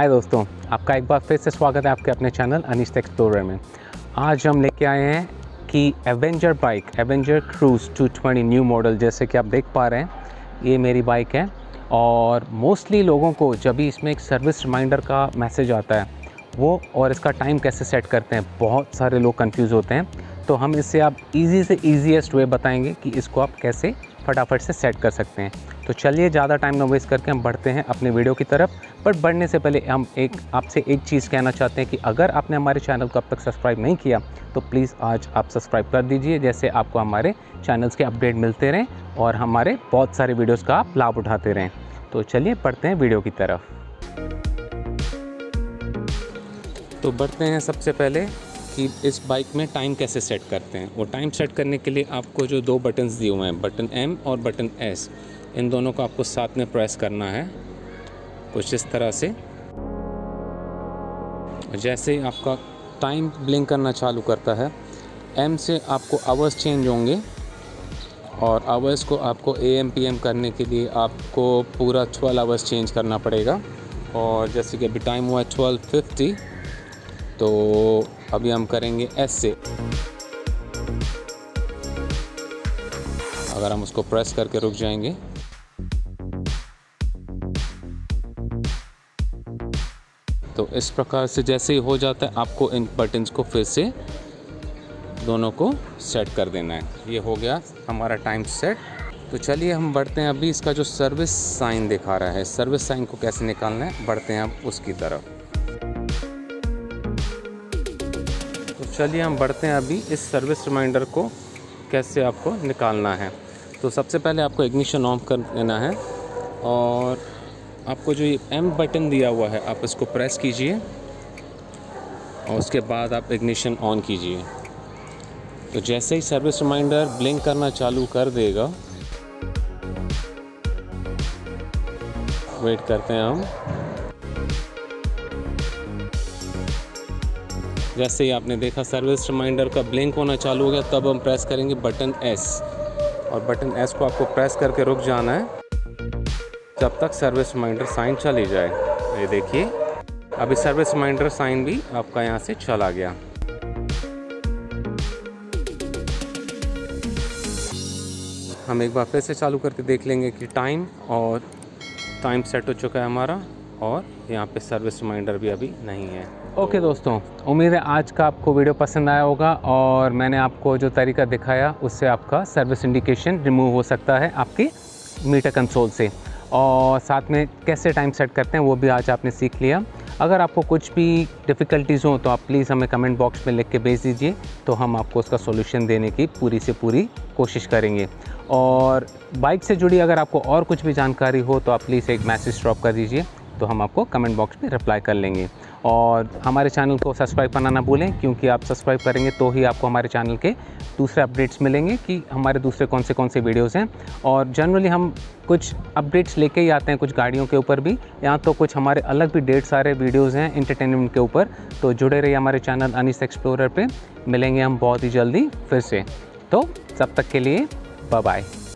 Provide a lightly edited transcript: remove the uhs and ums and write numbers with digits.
हाय दोस्तों, आपका एक बार फिर से स्वागत है आपके अपने चैनल अनिश द एक्सप्लोरर में। आज हम लेके आए हैं कि Avenger bike, Avenger cruise 220 new model. जैसे कि आप देख पा रहे हैं, ये मेरी बाइक है और मोस्टली लोगों को जब भी इसमें एक सर्विस रिमाइंडर का मैसेज आता है वो और इसका टाइम कैसे सेट करते हैं, बहुत सारे लोग कन्फ्यूज़ होते हैं। तो हम इससे आप ईजी से ईजीएस्ट वे बताएंगे कि इसको आप कैसे फटाफट से सेट कर सकते हैं। तो चलिए ज़्यादा टाइम ना वेस्ट करके हम बढ़ते हैं अपने वीडियो की तरफ। पर बढ़ने से पहले हम आपसे एक चीज़ कहना चाहते हैं कि अगर आपने हमारे चैनल को अब तक सब्सक्राइब नहीं किया तो प्लीज़ आज आप सब्सक्राइब कर दीजिए, जैसे आपको हमारे चैनल्स के अपडेट मिलते रहें और हमारे बहुत सारे वीडियोज़ का आप लाभ उठाते रहें। तो चलिए बढ़ते हैं वीडियो की तरफ। तो बढ़ते हैं सबसे पहले कि इस बाइक में टाइम कैसे सेट करते हैं। वो टाइम सेट करने के लिए आपको जो दो बटन्स दिए हुए हैं, बटन एम और बटन एस, इन दोनों को आपको साथ में प्रेस करना है कुछ इस तरह से। जैसे ही आपका टाइम ब्लिंक करना चालू करता है, एम से आपको आवर्स चेंज होंगे और आवर्स को आपको AM PM करने के लिए आपको पूरा 12 आवर्स चेंज करना पड़ेगा। और जैसे कि अभी टाइम हुआ 12:50, तो अभी हम करेंगे एस से। अगर हम उसको प्रेस करके रुक जाएंगे तो इस प्रकार से जैसे ही हो जाता है आपको इन बटन्स को फिर से दोनों को सेट कर देना है। ये हो गया हमारा टाइम सेट। तो चलिए हम बढ़ते हैं, अभी इसका जो सर्विस साइन दिखा रहा है, सर्विस साइन को कैसे निकालना है बढ़ते हैं अब उसकी तरफ। चलिए हम बढ़ते हैं, अभी इस सर्विस रिमाइंडर को कैसे आपको निकालना है। तो सबसे पहले आपको इग्निशन ऑन कर देना है और आपको जो ये M बटन दिया हुआ है आप इसको प्रेस कीजिए और उसके बाद आप इग्निशन ऑन कीजिए। तो जैसे ही सर्विस रिमाइंडर ब्लिंक करना चालू कर देगा, वेट करते हैं हम। जैसे ही आपने देखा सर्विस रिमाइंडर का ब्लिंक होना चालू हो गया, तब हम प्रेस करेंगे बटन एस और बटन एस को आपको प्रेस करके रुक जाना है जब तक सर्विस रिमाइंडर साइन चली जाए। ये देखिए अभी सर्विस रिमाइंडर साइन भी आपका यहाँ से चला गया। हम एक बार फिर से चालू करके देख लेंगे कि टाइम और टाइम सेट हो चुका है हमारा और यहाँ पे सर्विस रिमाइंडर भी अभी नहीं है। ओके दोस्तों, उम्मीद है आज का आपको वीडियो पसंद आया होगा और मैंने आपको जो तरीका दिखाया उससे आपका सर्विस इंडिकेशन रिमूव हो सकता है आपके मीटर कंसोल से, और साथ में कैसे टाइम सेट करते हैं वो भी आज आपने सीख लिया। अगर आपको कुछ भी डिफ़िकल्टीज़ हो तो आप प्लीज़ हमें कमेंट बॉक्स में लिख के भेज दीजिए, तो हम आपको उसका सॉल्यूशन देने की पूरी से पूरी कोशिश करेंगे। और बाइक से जुड़ी अगर आपको और कुछ भी जानकारी हो तो आप प्लीज़ एक मैसेज ड्रॉप कर दीजिए, तो हम आपको कमेंट बॉक्स में रिप्लाई कर लेंगे। और हमारे चैनल को सब्सक्राइब करना ना भूलें, क्योंकि आप सब्सक्राइब करेंगे तो ही आपको हमारे चैनल के दूसरे अपडेट्स मिलेंगे कि हमारे दूसरे कौन से वीडियोस हैं। और जनरली हम कुछ अपडेट्स लेके ही आते हैं कुछ गाड़ियों के ऊपर भी, यहाँ तो कुछ हमारे अलग भी ढेर सारे वीडियोज़ हैं इंटरटेनमेंट के ऊपर। तो जुड़े रहिए हमारे चैनल अनिश एक्सप्लोरर पर, मिलेंगे हम बहुत ही जल्दी फिर से। तो तब तक के लिए बाय बाय।